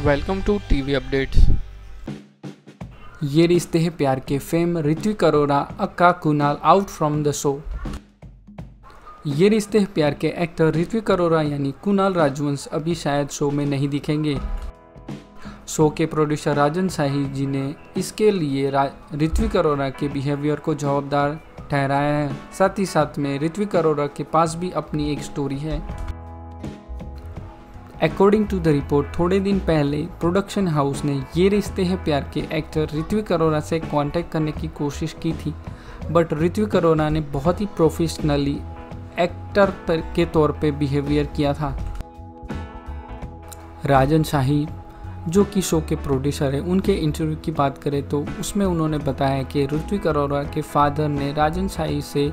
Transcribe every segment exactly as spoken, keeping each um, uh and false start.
Welcome to TV updates. ये रिश्ते हैं प्यार के fame Ritvik Arora aka Kunal out from the show. ये रिश्ते हैं प्यार के एक्टर रित्विक अरोरा यानी कुणाल राजवंश अभी शायद शो में नहीं दिखेंगे। शो के प्रोड्यूसर राजन शाही जी ने इसके लिए रित्विक अरोरा के बिहेवियर को जवाबदार ठहराया है। साथ ही साथ में रित्विक अरोरा के पास भी अपनी एक स्टोरी है। अकॉर्डिंग टू द रिपोर्ट, थोड़े दिन पहले प्रोडक्शन हाउस ने ये रिश्ते हैं प्यार के एक्टर रित्विक अरोरा से कांटेक्ट करने की कोशिश की थी, बट रित्विक अरोरा ने बहुत ही प्रोफेशनली एक्टर पर के तौर पे बिहेवियर किया था। राजन शाही जो कि शो के प्रोड्यूसर हैं, उनके इंटरव्यू की बात करें तो उसमें उन्होंने बताया कि रित्विक अरोरा के फादर ने राजन शाही से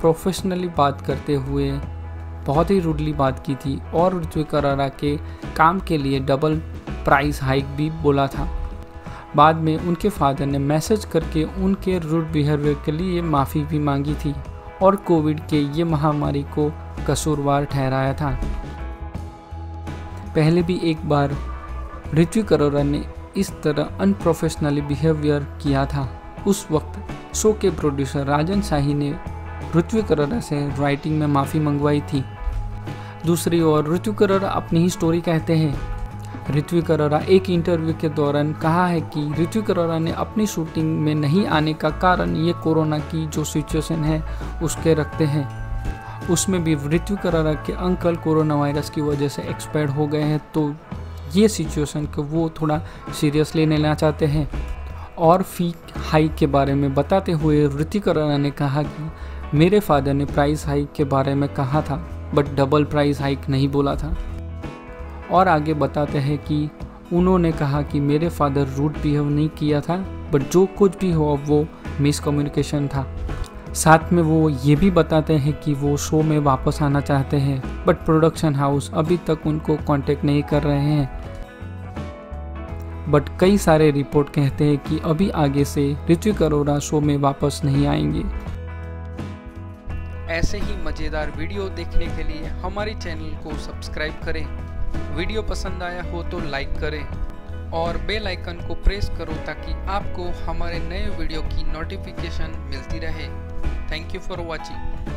प्रोफेशनली बात करते हुए बहुत ही रूडली बात की थी और रित्विक अरोरा के काम के लिए डबल प्राइस हाइक भी बोला था। बाद में उनके फादर ने मैसेज करके उनके रूड बिहेवियर के लिए माफ़ी भी मांगी थी और कोविड के ये महामारी को कसूरवार ठहराया था। पहले भी एक बार रित्विक अरोरा ने इस तरह अनप्रोफेशनली बिहेवियर किया था। उस वक्त शो के प्रोड्यूसर राजन शाही ने रित्विक अरोरा से राइटिंग में माफ़ी मंगवाई थी। दूसरी ओर रित्विक अरोरा अपनी ही स्टोरी कहते हैं। रित्विक अरोरा एक इंटरव्यू के दौरान कहा है कि रित्विक अरोरा ने अपनी शूटिंग में नहीं आने का कारण ये कोरोना की जो सिचुएशन है उसके रखते हैं। उसमें भी रित्विक अरोरा के अंकल कोरोनावायरस की वजह से एक्सपायर हो गए हैं, तो ये सिचुएशन को वो थोड़ा सीरियसली लेना चाहते हैं। और फी हाइक के बारे में बताते हुए रित्विक अरोरा ने कहा कि मेरे फादर ने प्राइस हाइक के बारे में कहा था, बट डबल प्राइस हाइक नहीं बोला था। और आगे बताते हैं कि उन्होंने कहा कि मेरे फादर रूड बिहेव नहीं किया था, बट जो कुछ भी हुआ वो मिसकम्युनिकेशन था। साथ में वो ये भी बताते हैं कि वो शो में वापस आना चाहते हैं, बट प्रोडक्शन हाउस अभी तक उनको कांटेक्ट नहीं कर रहे हैं। बट कई सारे रिपोर्ट कहते हैं कि अभी आगे से रित्विक अरोरा शो में वापस नहीं आएंगे। ऐसे ही मज़ेदार वीडियो देखने के लिए हमारे चैनल को सब्सक्राइब करें। वीडियो पसंद आया हो तो लाइक करें और बेल आइकन को प्रेस करो ताकि आपको हमारे नए वीडियो की नोटिफिकेशन मिलती रहे। Thank you for watching.